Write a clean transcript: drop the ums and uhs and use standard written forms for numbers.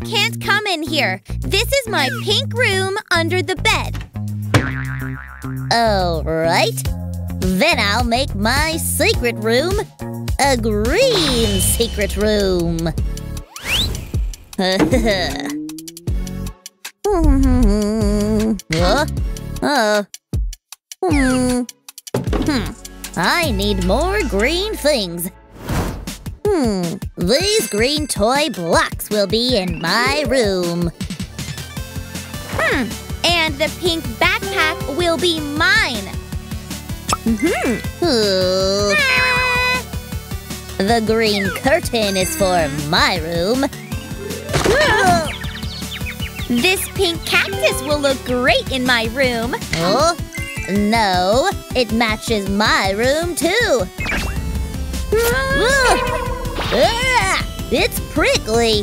can't come in here. This is my pink room under the bed. All right. Then I'll make my secret room a green secret room. I need more green things. These green toy blocks will be in my room. And the pink backpack will be mine. The green curtain is for my room. This pink cactus will look great in my room. Oh, no, it matches my room too. It's prickly.